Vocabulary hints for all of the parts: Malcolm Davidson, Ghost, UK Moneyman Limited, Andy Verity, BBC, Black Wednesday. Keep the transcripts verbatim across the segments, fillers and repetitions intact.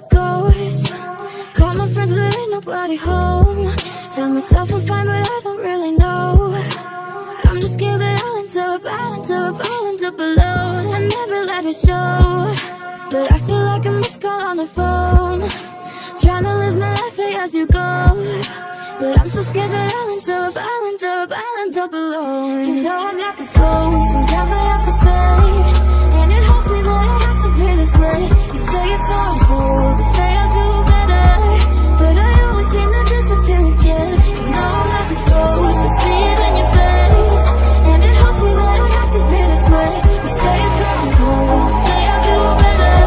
a ghost. Call my friends but ain't nobody home. Tell myself I'm fine but I don't really know. I'm just scared that I'll end up, I'll end up, I'll end up alone. I never let it show, but I feel like a missed call on the phone. Trying to live my life as you go, but I'm so scared that I'll end up, I'll end up, I'll end up alone. You know I'm like a ghost, sometimes I have to fade, and it hurts me that I have to be this way. You say it's all cool, you say I'll do better, but I always seem to disappear again. You know I'm like a ghost, I see it in your face, and it hurts me that I have to be this way. You say it's all cool, you say I'll do better,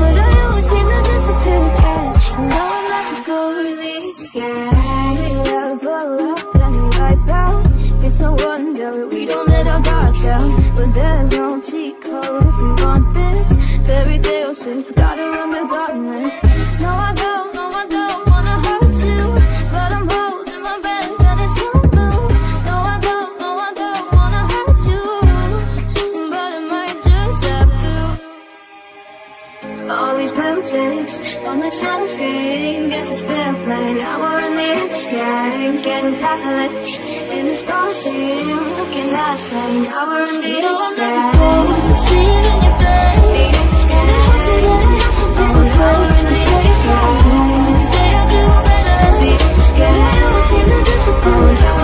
but I always seem to disappear again. You know I'm like a ghost, really scared. It's no wonder we don't let our guard down, but there's no cheat code if you want this fairy tale shit. Gotta run the gauntlet. No, I don't, no, I don't wanna hurt you, but I'm holding my breath, but it's you move. No, I don't, no, I don't wanna hurt you, but I might just have to. All these blue ticks on the channel screen, guess it's been playing. Now we're in the extremes, getting apocalypse. In this policy, I'm looking last night. Now we're in the extremes. You know I'm like a ghost, I see it in your face, and it hurts me that I have to be this way. We're in the extremes, say I'll do better, scared I always seem to disappoint.